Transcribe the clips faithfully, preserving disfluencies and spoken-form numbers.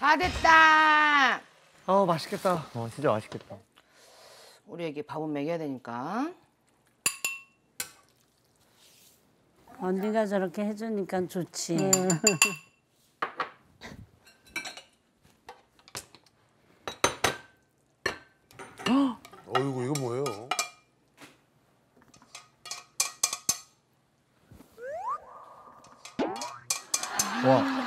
다 됐다. 어 맛있겠다. 어 진짜 맛있겠다. 우리 애기 밥은 먹여야 되니까. 언니가 저렇게 해주니까 좋지. 음. 어이구 이거 뭐예요? 와.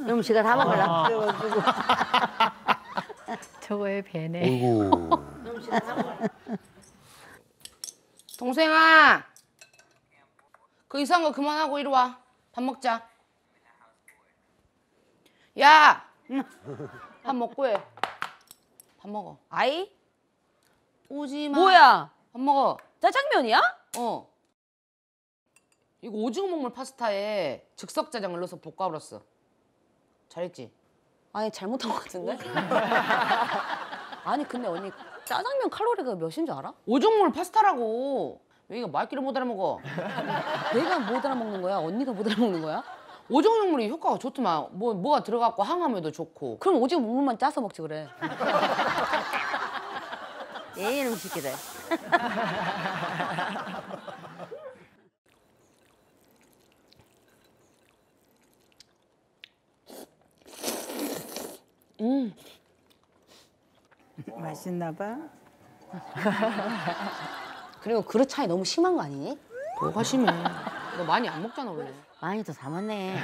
음식을 다 먹으려고 그래가지고. 저거에 배네. 어이구. 음식을 다 먹으려고. 동생아, 그 이상한 거 그만하고 이리 와. 밥 먹자. 야, 밥 먹고 해. 밥 먹어. 아이? 오지마. 뭐야? 밥 먹어. 짜장면이야? 어. 이거 오징어 먹물 파스타에 즉석짜장을 넣어서 볶아 버렸어. 잘했지? 아니 잘못한 것 같은데? 아니 근데 언니 짜장면 칼로리가 몇인 줄 알아? 오징어물 파스타라고. 왜 이거 말귀를 못 알아먹어? 내가 못 알아먹는 거야? 언니가 못 알아먹는 거야? 오징어물이 효과가 좋더만. 뭐, 뭐가 들어갔고 항암에도 좋고. 그럼 오징어 물만 짜서 먹지 그래. 에이 이놈 시키래. 음. 맛있나 봐. 그리고 그릇 차이 너무 심한 거 아니니? 뭐가 심해. 너 많이 안 먹잖아 원래. 많이 더 담았네.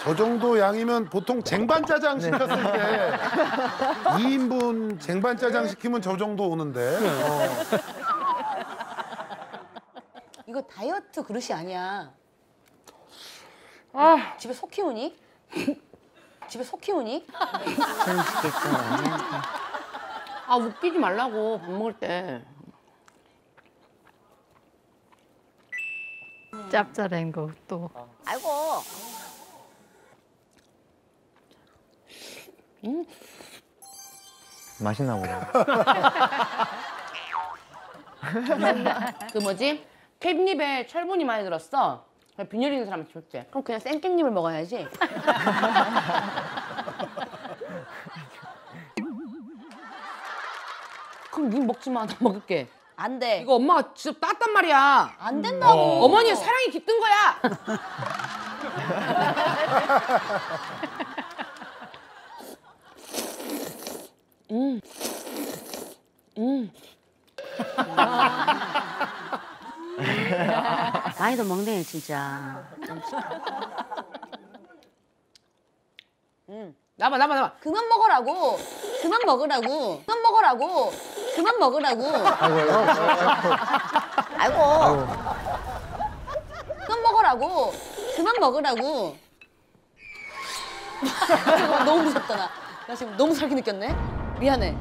저 정도 양이면 보통 쟁반짜장 시켰을 때 이 인분 쟁반짜장 시키면 저 정도 오는데. 어. 이거 다이어트 그릇이 아니야. 아. 집에 소 키우니? 집에 소 키우니? 그런 시켰어. 아 웃기지 말라고 밥 먹을 때. 짭짤한 거 또. 아이고. 음. 맛있나 보다. 그 뭐지? 깻잎에 철분이 많이 들었어. 빈혈 있는 사람한테 좋대. 그럼 그냥 생 깻잎을 먹어야지. 그럼 니 먹지 마. 나 먹을게. 안 돼. 이거 엄마가 직접 땄단 말이야. 안 된다고. 어. 어머니의 사랑이 깃든 거야. 음. 음. 많이도 먹네 진짜. 음. 나봐 나봐 나봐. 그만 먹으라고. 그만 먹으라고. 그만 먹으라고. 그만 먹으라고. 아이고. 아이고. 아이고. 그만 먹으라고. 그만 먹으라고. 너무 무섭다 나. 나 지금 너무 살기 느꼈네. 미안해.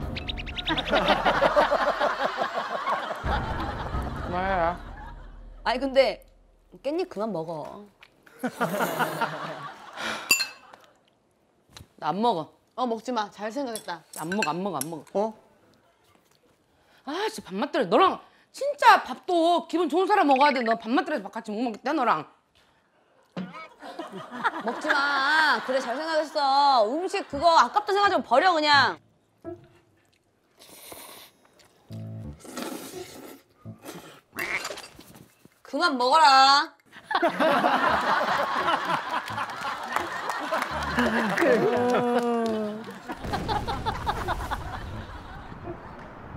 뭐야? 아니 근데 깻잎 그만 먹어. 나 안 먹어. 어 먹지 마. 잘 생각했다. 안 먹어 안 먹어 안 먹어. 어? 아 진짜 밥맛 떨어져. 너랑 진짜 밥도 기분 좋은 사람 먹어야 돼. 너 밥맛 떨어져서 밥 같이 못 먹겠다 너랑. 먹지 마. 그래 잘 생각했어. 음식 그거 아깝다 생각하면 버려 그냥. 그만 먹어라.